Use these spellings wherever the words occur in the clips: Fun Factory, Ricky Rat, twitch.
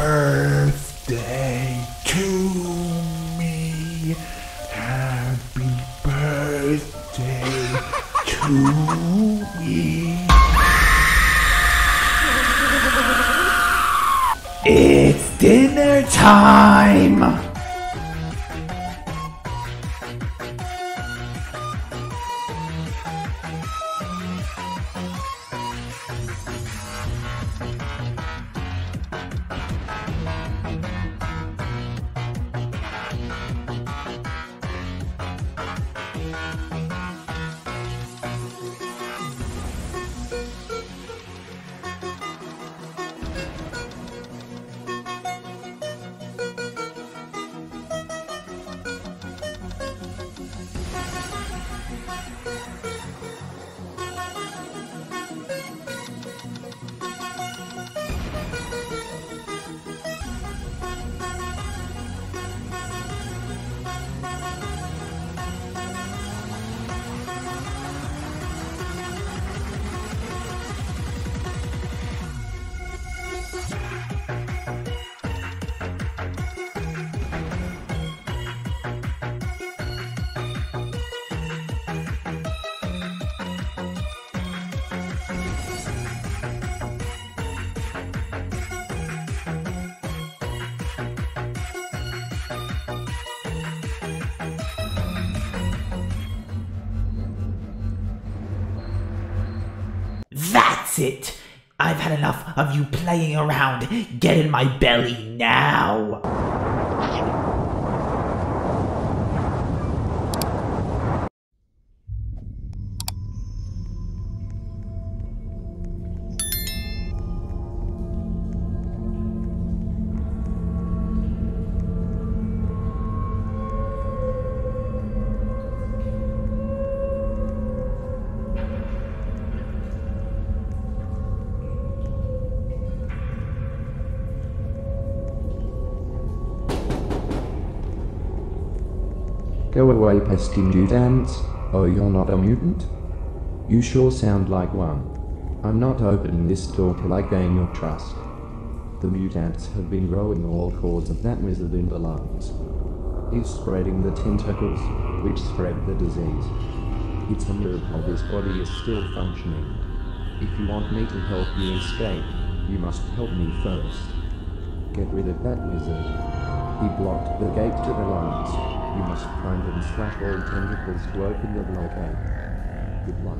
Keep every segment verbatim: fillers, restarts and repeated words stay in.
birthday to me. Happy birthday to me. It's dinner time. That's it! I've had enough of you playing around. Get in my belly now! Go away, pesky mutants. Oh, you're not a mutant? You sure sound like one. I'm not opening this door till I gain your trust. The mutants have been growing all cords of that wizard in the lungs. He's spreading the tentacles, which spread the disease. It's a miracle this body is still functioning. If you want me to help you escape, you must help me first. Get rid of that wizard. He blocked the gate to the lungs. You must find and slash all tentacles to open the blockade. Good luck.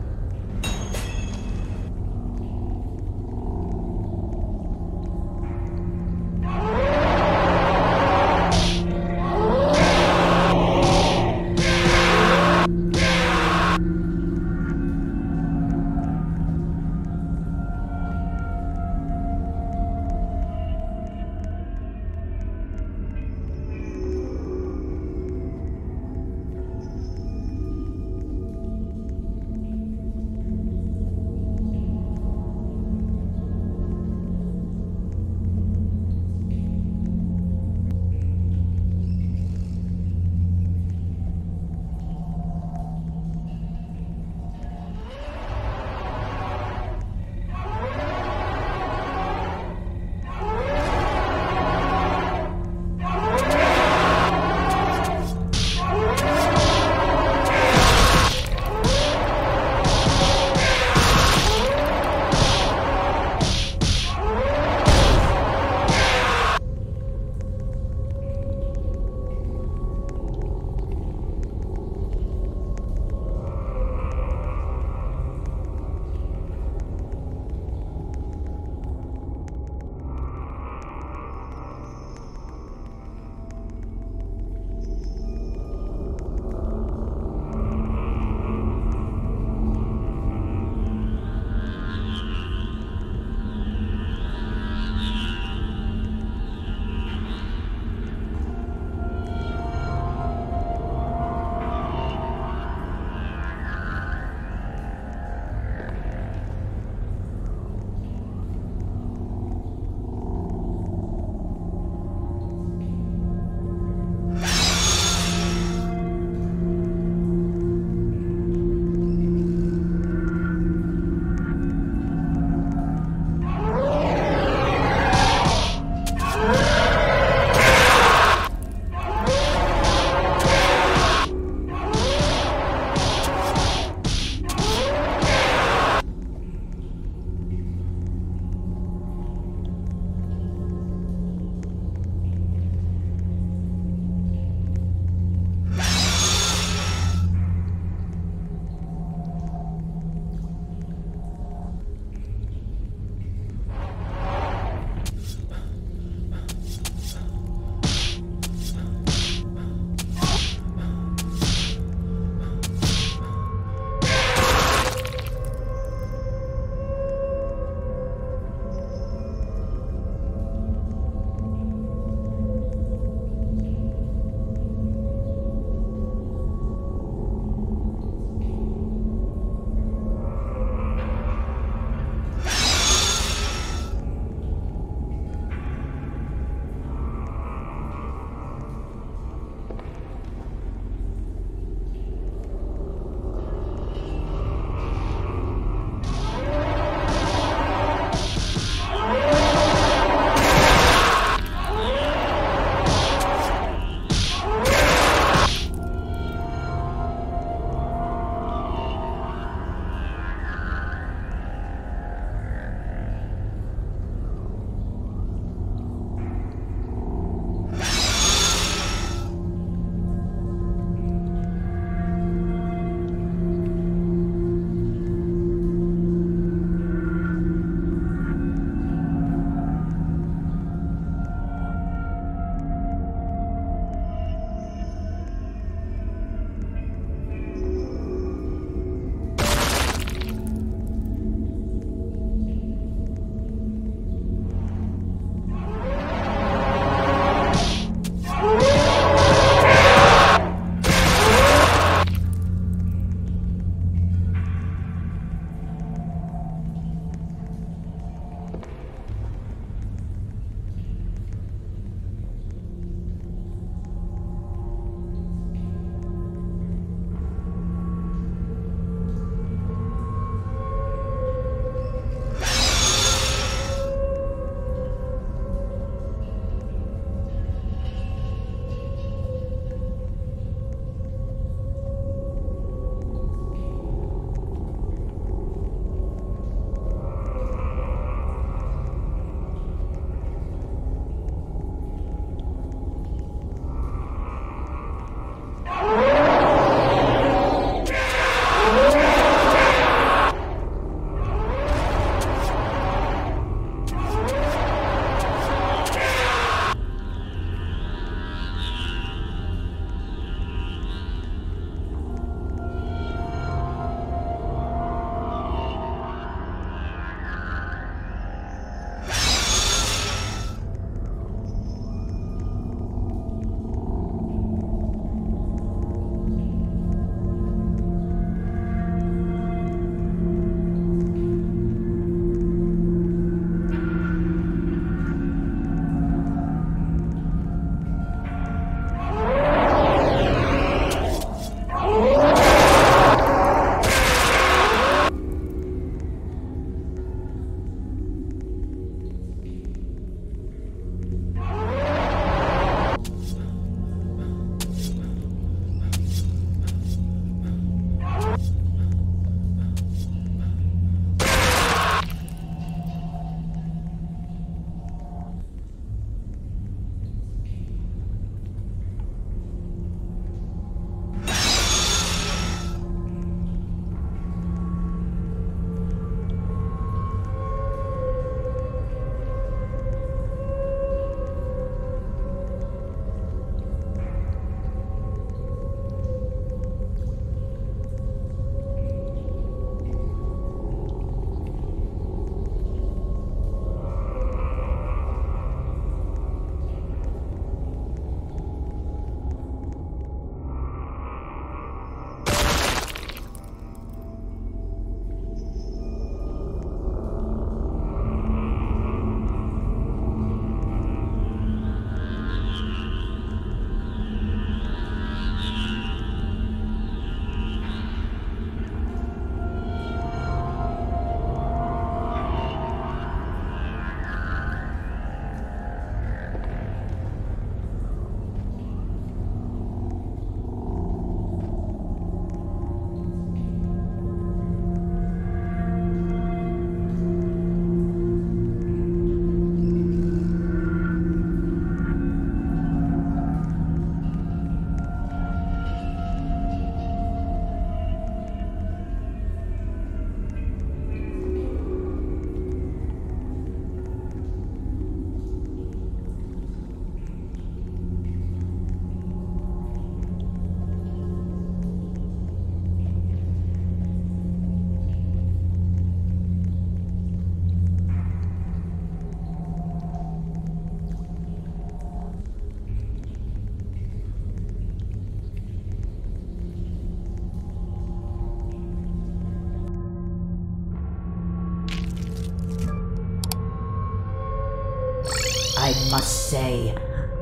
I must say,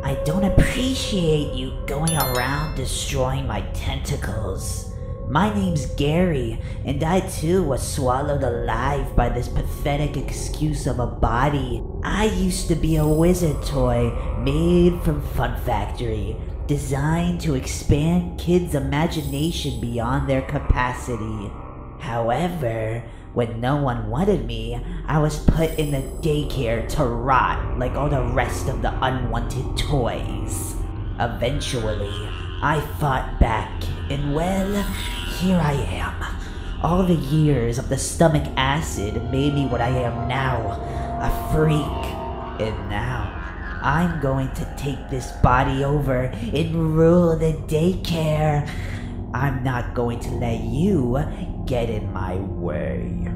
I don't appreciate you going around destroying my tentacles. My name's Gary, and I too was swallowed alive by this pathetic excuse of a body. I used to be a wizard toy made from Fun Factory, designed to expand kids' imagination beyond their capacity. However, when no one wanted me, I was put in the daycare to rot like all the rest of the unwanted toys. Eventually, I fought back, and well, here I am. All the years of the stomach acid made me what I am now, a freak. And now, I'm going to take this body over and rule the daycare. I'm not going to let you get in my way.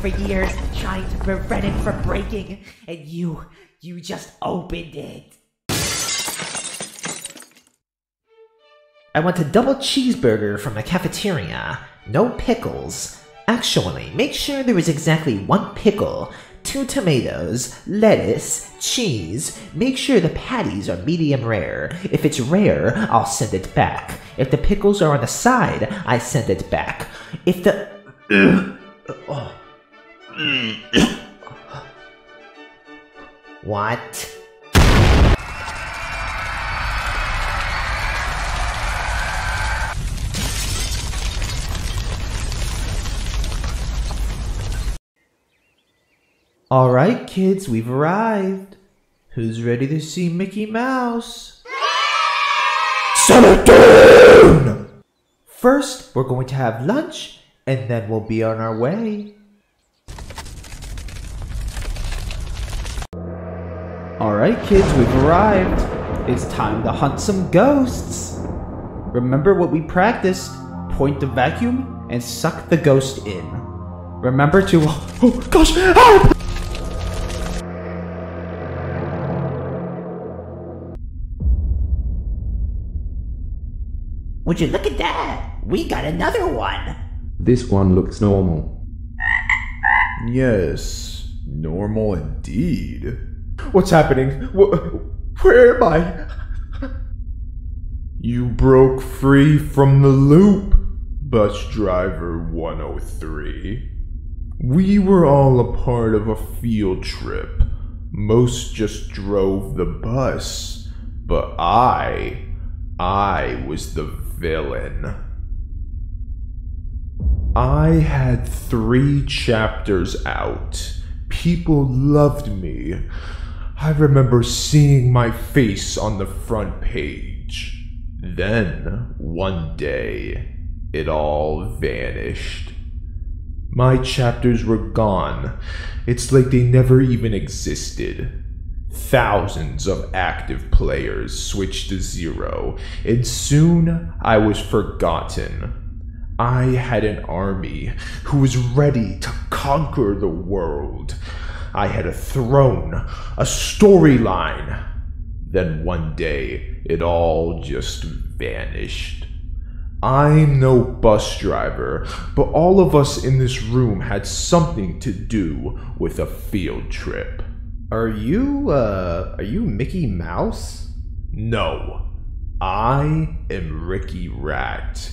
For years, I'm trying to prevent it from breaking, and you, you just opened it. I want a double cheeseburger from the cafeteria. No pickles. Actually, make sure there is exactly one pickle, two tomatoes, lettuce, cheese. Make sure the patties are medium rare. If it's rare, I'll send it back. If the pickles are on the side, I send it back. If the... oh. What? All right, kids, we've arrived. Who's ready to see Mickey Mouse? Settle down! First, we're going to have lunch, and then we'll be on our way. Alright kids, we've arrived. It's time to hunt some ghosts. Remember what we practiced. Point the vacuum and suck the ghost in. Remember to... oh gosh, help! Would you look at that? We got another one. This one looks normal. Yes, normal indeed. What's happening? Where am I? You broke free from the loop, bus driver one oh three. We were all a part of a field trip. Most just drove the bus, but I, I was the villain. I had three chapters out. People loved me. I remember seeing my face on the front page. Then, one day, it all vanished. My chapters were gone. It's like they never even existed. Thousands of active players switched to zero, and soon I was forgotten. I had an army who was ready to conquer the world. I had a throne, a storyline. Then one day, it all just vanished. I'm no bus driver, but all of us in this room had something to do with a field trip. Are you, uh, are you Mickey Mouse? No, I am Ricky Rat.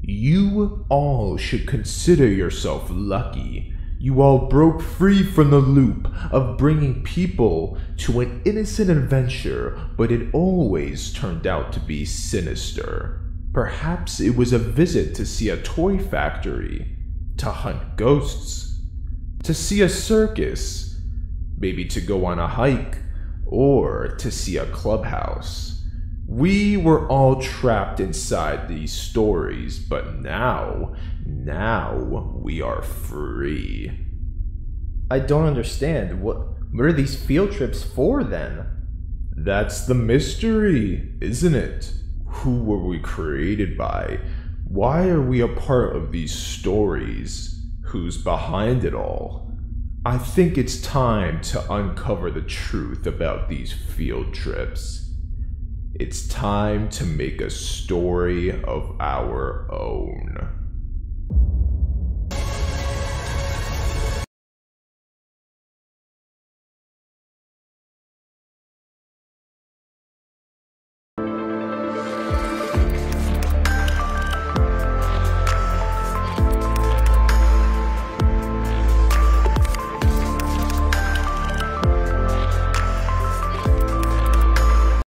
You all should consider yourself lucky. You all broke free from the loop of bringing people to an innocent adventure, but it always turned out to be sinister. Perhaps it was a visit to see a toy factory, to hunt ghosts, to see a circus, maybe to go on a hike, or to see a clubhouse. We were all trapped inside these stories, but now, now we are free. I don't understand. What, what are these field trips for then? That's the mystery, isn't it? Who were we created by? Why are we a part of these stories? Who's behind it all? I think it's time to uncover the truth about these field trips. It's time to make a story of our own.